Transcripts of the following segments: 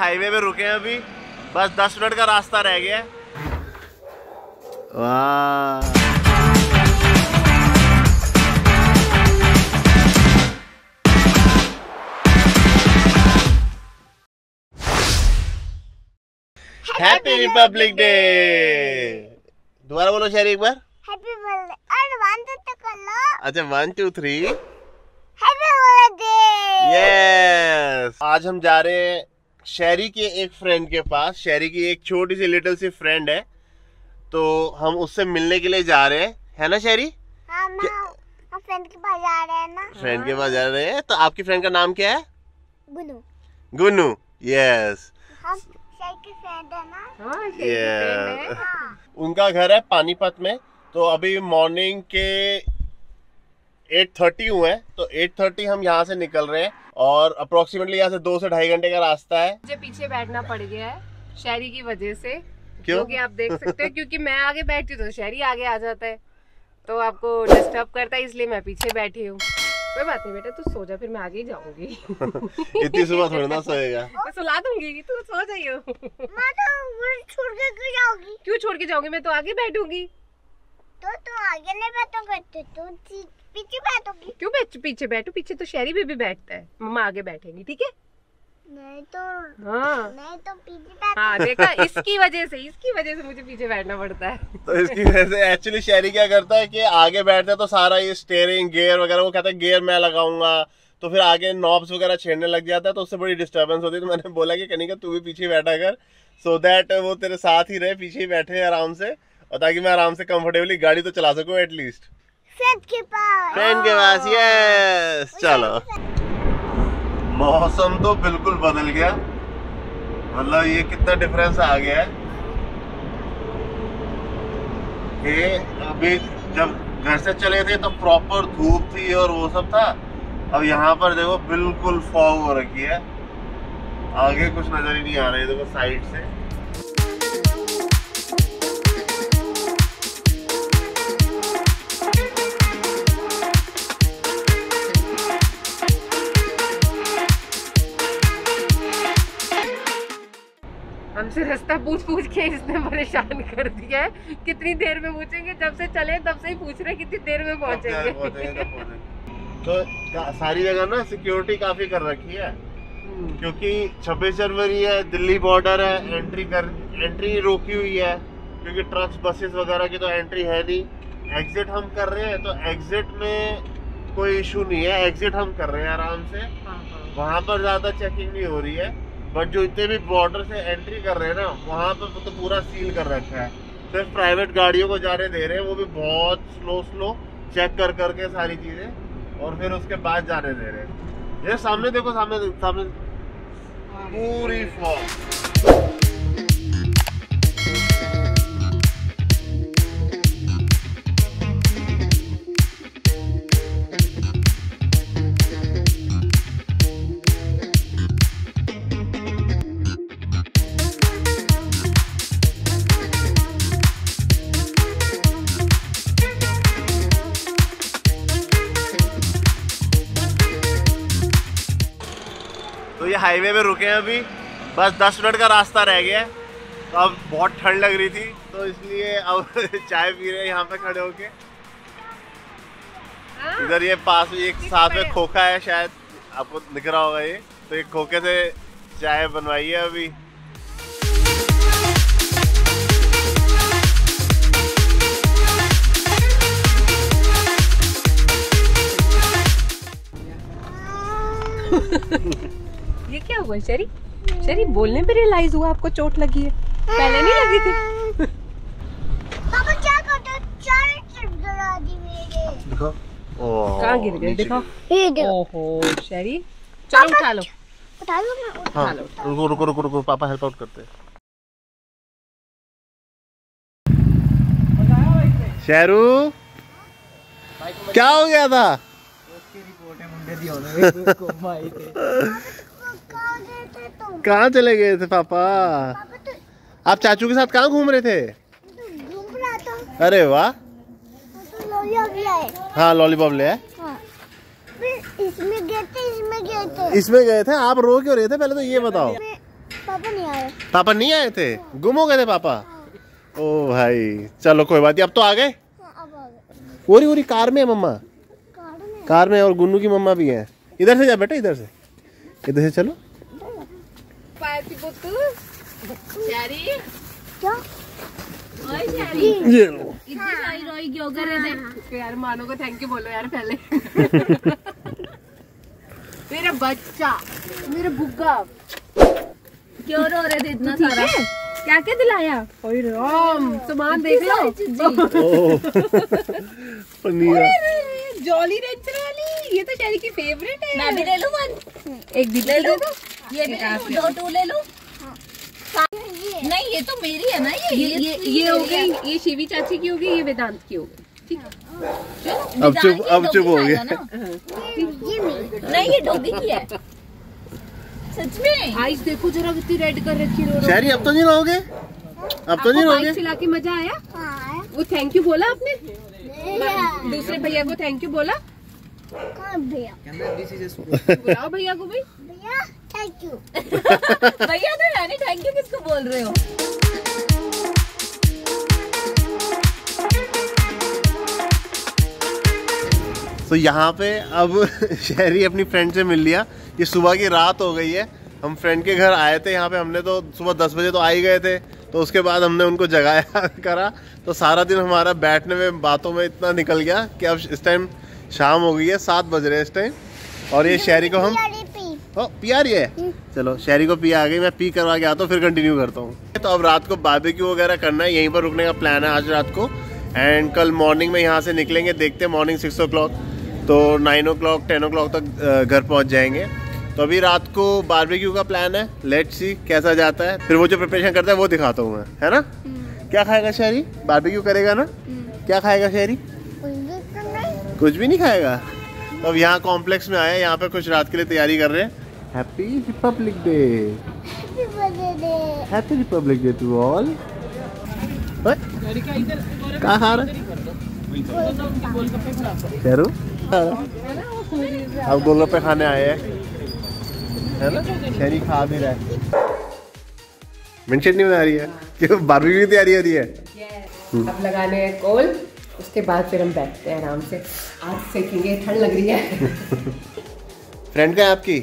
Highway पे रुके हैं अभी, बस 10 मिनट का रास्ता रह गया है। वाह, हैप्पी रिपब्लिक डे। दोबारा बोलो शेरी एक बार। हैप्पी बर्थडे और 1 2 तो कर लो। अच्छा 1 2 3 हैप्पी बर्थडे। यस, आज हम जा रहे हैं शेरी के एक फ्रेंड के पास। शेरी की एक छोटी सी लिटिल सी फ्रेंड है, तो हम उससे मिलने के लिए जा रहे हैं, है ना शेरी? हाँ, हम फ्रेंड के पास जा रहे हैं ना। फ्रेंड के पास जा रहे हैं। तो आपकी फ्रेंड का नाम क्या है? गुनू। गुनू, यस। हाँ। उनका घर है पानीपत में। तो अभी मॉर्निंग के 8:30 हुए हैं, तो 8:30 हम यहाँ से निकल रहे हैं और अप्रोक्सीमेटली यहाँ से 2 से ढाई घंटे का रास्ता है। मुझे पीछे बैठना पड़ गया है शेरी की वजह से। क्यों? क्योंकि आप देख सकते हैं, क्योंकि मैं आगे बैठती हूँ तो शेरी आगे आ जाता है, तो आपको डिस्टर्ब करता है, इसलिए मैं पीछे बैठी हूँ। कोई बात नहीं बेटा, तू सो जा, फिर मैं आगे ही जाऊंगी। इतनी सुबह थोड़ी ना सोएगा। मैं सुला दूंगी, तू सो जाइयो। मैं तो छोड़ के क्यों जाऊंगी? क्यों छोड़ के जाऊंगी, मैं तो आगे बैठूंगी। तो तू आगे नहीं बैठोगे, तू पीछे बैठोगी। क्यों पीछे बैठू? पीछे तो शेरी भी बैठता है। मम्मा आगे बैठेंगी, ठीक है? नहीं तो हाँ, नहीं तो पीछे बैठ। हाँ देखा, इसकी वजह से मुझे पीछे बैठना पड़ता है। तो इसकी वजह से एक्चुअली शेरी क्या करता है कि आगे बैठता है तो सारा ये स्टीयरिंग गियर वगैरह, वो कहता है गियर मैं लगाऊंगा, तो फिर आगे नॉब्स वगैरह छेड़ने लग जाता है, तो उससे बड़ी डिस्टर्बेंस होती है। तो मैंने बोला कि कनिका तू भी पीछे बैठा कर, सो दैट वो तेरे साथ ही रहे, पीछे ही बैठे आराम से, और ताकि मैं आराम से कंफर्टेबली गाड़ी तो चला सकूँ एटलीस्ट। फ्रेंड के पास, यस। चलो, मौसम तो बिल्कुल बदल गया, मतलब ये कितना डिफरेंस आ गया है। ये अभी जब घर से चले थे तो प्रॉपर धूप थी और वो सब था, अब यहाँ पर देखो बिल्कुल फॉग हो रखी है, आगे कुछ नजर ही नहीं आ रहा है। देखो साइड से हमसे रास्ता पूछ के इसने परेशान कर दिया है। कितनी देर में पूछेंगे, जब से चले तब से ही पूछ रहे कितनी देर में पहुंचेंगे। तो सारी जगह ना सिक्योरिटी काफी कर रखी है, क्योंकि 26 जनवरी है, दिल्ली बॉर्डर है, एंट्री रोकी हुई है, क्योंकि ट्रक्स बसेस वगैरह की तो एंट्री है नहीं। एग्जिट हम कर रहे हैं, तो एग्जिट में कोई इशू नहीं है, एग्जिट हम कर रहे हैं आराम से, वहाँ पर ज्यादा चेकिंग नहीं हो रही है। बट जो इतने भी बॉर्डर से एंट्री कर रहे हैं ना, वहाँ पर तो पूरा सील कर रखा है, सिर्फ प्राइवेट गाड़ियों को जाने दे रहे हैं, वो भी बहुत स्लो चेक कर करके सारी चीज़ें, और फिर उसके बाद जाने दे रहे हैं। ये सामने देखो, सामने पूरी फॉग। हाईवे पे रुके हैं अभी, बस 10 मिनट का रास्ता रह गया है। तो अब बहुत ठंड लग रही थी, तो इसलिए अब चाय पी रहे हैं यहाँ पे खड़े होके। इधर ये पास एक साथ में खोखा है, शायद आपको दिख रहा होगा ये, तो एक खोखे से चाय बनवाई है अभी। ये क्या हुआ शेरी? शेरी बोलने पे रियलाइज हुआ आपको चोट लगी है, पहले नहीं लगी थी। पापा क्या करते हो? चार ट्रिप गिरा दी मेरे। देखो कहाँ गिर गए, देखो ये देखो। ओहो शेरी, चलो उठा लो मैं उठा लो। रुको पापा हेल्प आउट करते हैं। शेरू क्या हो गया था? उसकी रिपोर्ट है, मुंडे दिया को माई थे। कहाँ चले गए थे पापा? तो आप चाचू के साथ कहाँ घूम रहे थे? घूम रहा था। अरे वाह, तो लॉलीपॉप ले आए। हाँ लॉलीपॉप ले आए। हाँ। इसमें गए थे आप। रो क्यों रहे थे पहले तो ये बताओ। पापा नहीं आए। पापा नहीं आए थे, गुम हो गए थे पापा। ओ भाई चलो कोई बात नहीं, अब तो आ गए। पूरी कार में है मम्मा, कार में, और गुन्नू की मम्मा भी है। इधर से जा बेटा, इधर से चलो। ये लो यार, मानो को थैंक यू बोलो यार पहले। मेरा बच्चा, मेरा बुग्गा, क्यों रो रहे थे इतना सारा? क्या क्या दिलाया? ओए राम, सामान देख लो। पनीर जॉली रेंचर वाली, ये तो शेरी की फेवरेट है। मैं भी ले लूं वन, एक भी ले लूं, ये भी ले लूं, 2 ले लूं। नहीं ये तो मेरी है ना, ये हो गई, ये शिवी चाची की होगी, ये वेदांत की होगी। ठीक है चलो, अब चुप हो गया। नहीं ये डोगी की है सच में। आइस देखो जरा, कितनी रेड कर रखी है। शेरी अब तो नहीं रोगे, अब तो नहीं रोगे। खिला के मजा आया? हाँ। वो थैंक यू बोला आपने? दूसरे भैया को थैंक यू बोला? भैया बुलाओ भैया को भी। भैया थैंक यू। भैया तो यानी थैंक यू किसको बोल रहे हो? तो यहाँ पे अब शेरी अपनी फ्रेंड से मिल लिया। ये सुबह की रात हो गई है, हम फ्रेंड के घर आए थे। यहाँ पे हमने तो सुबह 10 बजे तो आ ही गए थे, तो उसके बाद हमने उनको जगाया करा, तो सारा दिन हमारा बैठने में, बातों में इतना निकल गया कि अब इस टाइम शाम हो गई है, 7 बज रहे हैं इस टाइम। और ये शेरी को हम पिया रही है। चलो शेरी को पिया आ गई, मैं पी करवा के आता हूँ, फिर कंटिन्यू करता हूँ। तो अब रात को बारबेक्यू वगैरह करना है, यहीं पर रुकने का प्लान है आज रात को। एंड कल मॉर्निंग में यहाँ से निकलेंगे, देखते हैं मॉर्निंग 6 o'clock, तो 9 o'clock 10 o'clock तक घर पहुँच जाएंगे। तो अभी रात को बारबेक्यू का प्लान है, लेट्स सी कैसा जाता है। फिर वो जो प्रिपरेशन करता है वो दिखाता हूँ मैं, है ना। क्या खाएगा शेरी? बारबेक्यू करेगा ना, क्या खाएगा शेरी? कुछ भी नहीं खाएगा। तो अब यहाँ कॉम्प्लेक्स में आए, यहाँ पे कुछ रात के लिए तैयारी कर रहे हैं। Happy Republic day, happy Republic day to all. कहाँ खा रहे? अब गोलगप्पे खाने आए हैं ना। शेरी खा भी रहा है, मेंशन नहीं बना रही है क्यों? बारबेक्यू की तैयारी हो रही है। अब लगाने हैं कॉल, उसके बाद फिर हम बैठते हैं आराम से, आज सेकेंगे, ठंड लग रही है। फ्रेंड का है आपकी?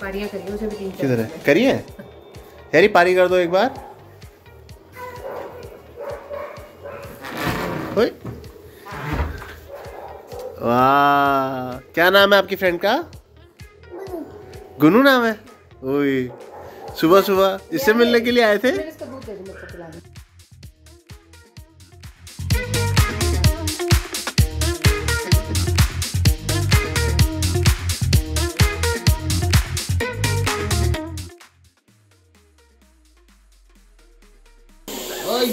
पारियां करिए, उसे भी किधर है करिए। शेरी पारी कर दो एक बार। वाह, क्या नाम है आपकी फ्रेंड का? गुनू नाम है। ओए सुबह सुबह इससे मिलने के लिए आए थे।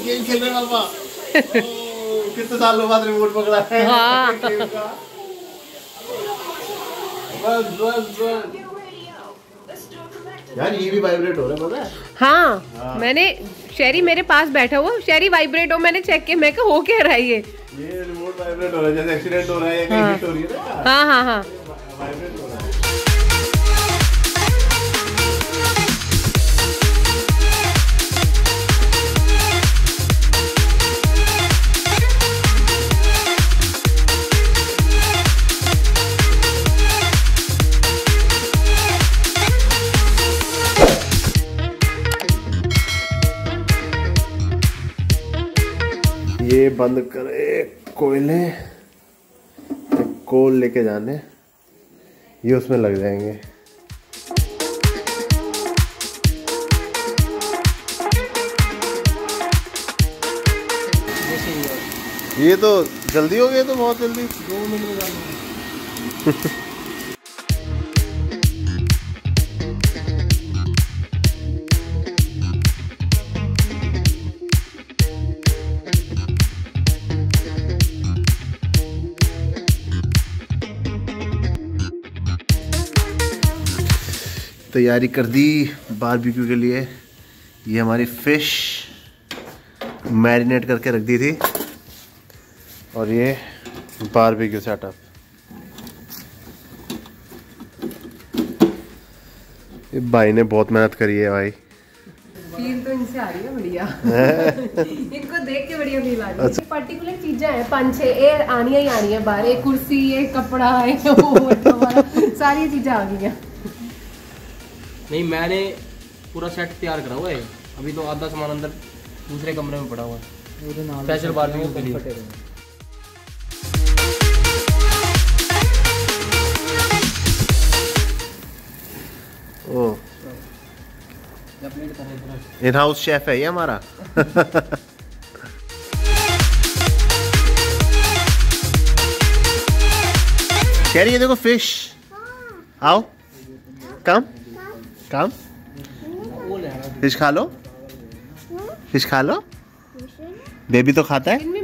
गेम खेलने वाला कितने सालों बाद रिमोट पकड़ा है। हाँ। यार ये भी वाइब्रेट हो रहा है। हाँ मैंने, शेरी मेरे पास बैठा हुआ, शेरी वाइब्रेट हो, मैंने चेक किया, मैं कहा हो क्या रहा है ये रिमोट वाइब्रेट हो रहा है, जैसे एक्सीडेंट हो रहा है या कहीं हिट हो रही है। हाँ हाँ हाँ वाइब्रेट हो रहा है। ये बंद करे कोयले, कोल लेके जाने, ये उसमें लग जाएंगे। ये तो जल्दी हो गया, तो बहुत जल्दी 2 मिनट में जाना। तैयारी कर दी बारबेक्यू के लिए। ये हमारी फिश मैरिनेट करके रख दी थी, और ये बारबेक्यू सेटअप। ये भाई ने बहुत मेहनत करी है भाई। फील तो इनसे आ रही है बढ़िया इनको देख के बढ़िया फील आ रही है। अच्छा। पर्टिकुलर चीजें हैं 5-6 ये आनिया ही आनी है बाहर, एक कुर्सी, एक कपड़ा है, सारी चीजें आ गई हैं। नहीं मैंने पूरा सेट तैयार करा हुआ है, अभी तो आधा सामान अंदर दूसरे कमरे में पड़ा हुआ है स्पेशल बाथरूम के लिए। ओह इन हाउस शेफ है ये हमारा शेरी ये देखो फिश, आओ कम कम फिश खा लो, फिश खा लो, बेबी तो खाता है।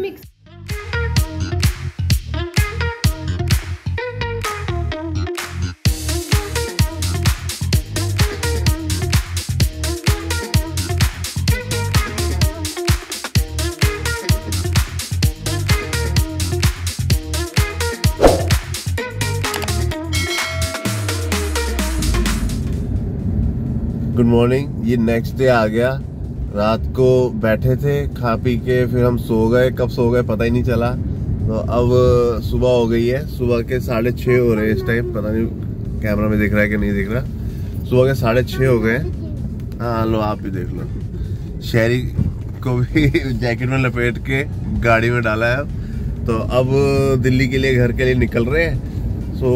Good morning. ये नेक्स्ट डे आ गया, रात को बैठे थे खा पी के, फिर हम सो गए, कब सो गए पता ही नहीं चला। तो अब सुबह हो गई है, सुबह के 6:30 हो रहे हैं इस टाइम, पता नहीं कैमरा में दिख रहा है कि नहीं दिख रहा। सुबह के 6:30 हो गए। हाँ लो आप भी देख लो, शेरी को भी जैकेट में लपेट के गाड़ी में डाला है। तो अब दिल्ली के लिए, घर के लिए निकल रहे हैं। सो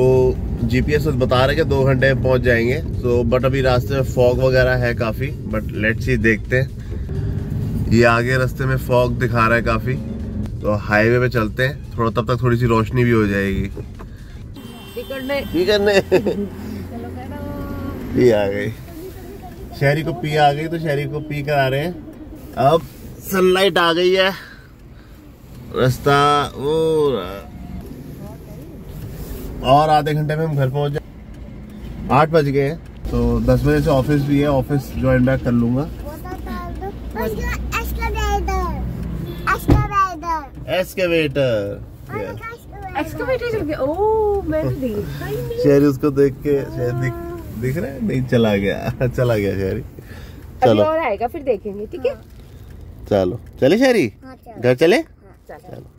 GPS बता रहे कि 2 घंटे में पहुंच जाएंगे। सो बट अभी रास्ते में फॉग वगैरह है काफ़ी, बट लेट्स सी देखते हैं। ये आगे रास्ते में फॉग दिखा रहा है काफ़ी, तो हाईवे पे चलते हैं थोड़ा, तब तक थोड़ी सी रोशनी भी हो जाएगी। पी आ गई, शेरी को पी आ गई, तो शेरी को पी करा रहे हैं। अब सनलाइट आ गई है, रास्ता वो और आधे घंटे में हम घर पहुंच जाए। 8 बज गए हैं, तो 10 बजे से ऑफिस भी है, ऑफिस ज्वाइन बैक कर लूंगा। शेरी उसको देख के दिख रहा है नहीं, चला गया, चला गया शेरी। चलो और आएगा फिर देखेंगे, ठीक है। चलो चले शेरी, घर चले, चलो।